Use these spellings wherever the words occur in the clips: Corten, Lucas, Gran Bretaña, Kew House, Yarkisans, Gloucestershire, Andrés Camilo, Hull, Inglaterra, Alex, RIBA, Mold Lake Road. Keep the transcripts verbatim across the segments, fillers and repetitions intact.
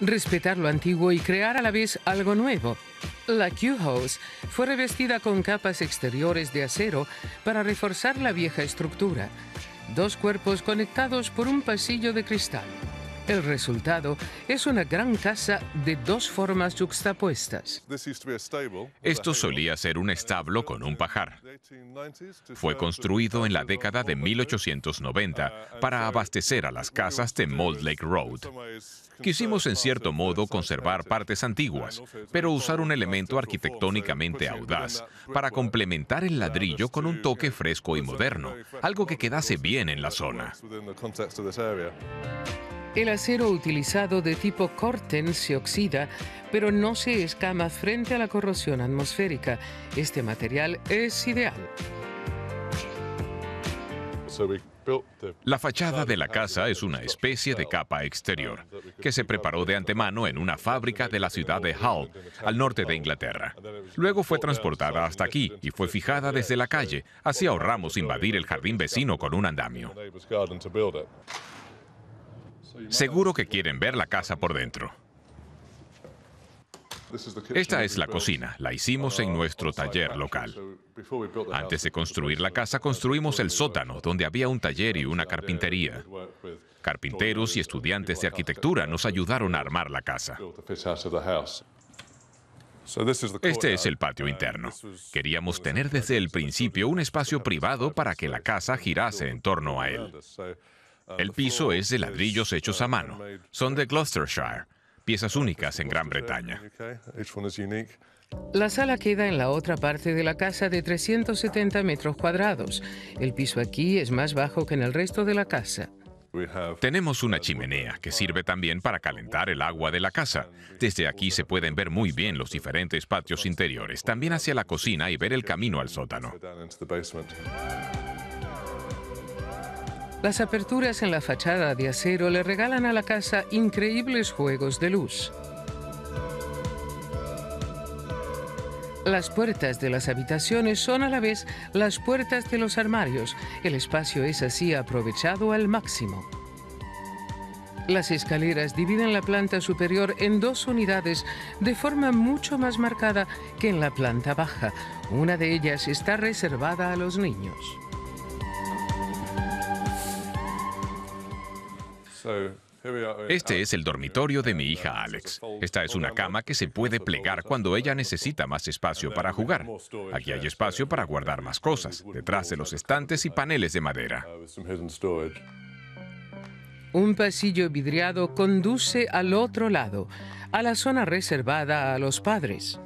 respetar lo antiguo y crear a la vez algo nuevo. La Kew House fue revestida con capas exteriores de acero para reforzar la vieja estructura, dos cuerpos conectados por un pasillo de cristal. El resultado es una gran casa de dos formas yuxtapuestas. Esto solía ser un establo con un pajar. Fue construido en la década de mil ochocientos noventa para abastecer a las casas de Mold Lake Road. Quisimos en cierto modo conservar partes antiguas, pero usar un elemento arquitectónicamente audaz para complementar el ladrillo con un toque fresco y moderno, algo que quedase bien en la zona. El acero utilizado de tipo Corten se oxida, pero no se escama frente a la corrosión atmosférica. Este material es ideal. La fachada de la casa es una especie de capa exterior que se preparó de antemano en una fábrica de la ciudad de Hull, al norte de Inglaterra. Luego fue transportada hasta aquí y fue fijada desde la calle, así ahorramos invadir el jardín vecino con un andamio. Seguro que quieren ver la casa por dentro. Esta es la cocina, la hicimos en nuestro taller local. Antes de construir la casa, construimos el sótano, donde había un taller y una carpintería. Carpinteros y estudiantes de arquitectura nos ayudaron a armar la casa. Este es el patio interno. Queríamos tener desde el principio un espacio privado para que la casa girase en torno a él. El piso es de ladrillos hechos a mano. Son de Gloucestershire, piezas únicas en Gran Bretaña. La sala queda en la otra parte de la casa de trescientos setenta metros cuadrados. El piso aquí es más bajo que en el resto de la casa. Tenemos una chimenea que sirve también para calentar el agua de la casa. Desde aquí se pueden ver muy bien los diferentes patios interiores, también hacia la cocina y ver el camino al sótano. Las aperturas en la fachada de acero le regalan a la casa increíbles juegos de luz. Las puertas de las habitaciones son a la vez las puertas de los armarios. El espacio es así aprovechado al máximo. Las escaleras dividen la planta superior en dos unidades de forma mucho más marcada que en la planta baja. Una de ellas está reservada a los niños. Este es el dormitorio de mi hija Alex. Esta es una cama que se puede plegar cuando ella necesita más espacio para jugar. Aquí hay espacio para guardar más cosas, detrás de los estantes y paneles de madera. Un pasillo vidriado conduce al otro lado, a la zona reservada a los padres.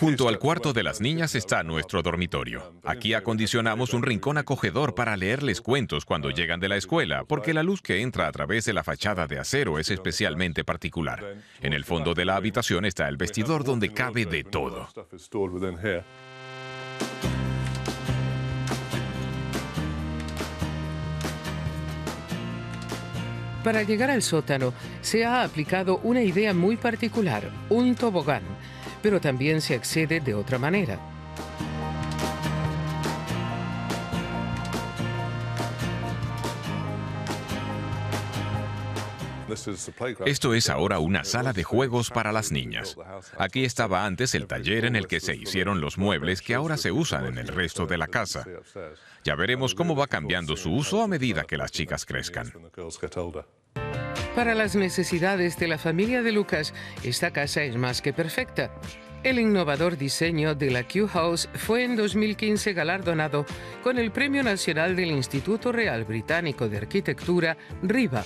Junto al cuarto de las niñas está nuestro dormitorio. Aquí acondicionamos un rincón acogedor para leerles cuentos cuando llegan de la escuela, porque la luz que entra a través de la fachada de acero es especialmente particular. En el fondo de la habitación está el vestidor donde cabe de todo. Para llegar al sótano se ha aplicado una idea muy particular, un tobogán. Pero también se accede de otra manera. Esto es ahora una sala de juegos para las niñas. Aquí estaba antes el taller en el que se hicieron los muebles que ahora se usan en el resto de la casa. Ya veremos cómo va cambiando su uso a medida que las chicas crezcan. Para las necesidades de la familia de Lucas, esta casa es más que perfecta. El innovador diseño de la Kew House fue en dos mil quince galardonado con el Premio Nacional del Instituto Real Británico de Arquitectura, RIBA.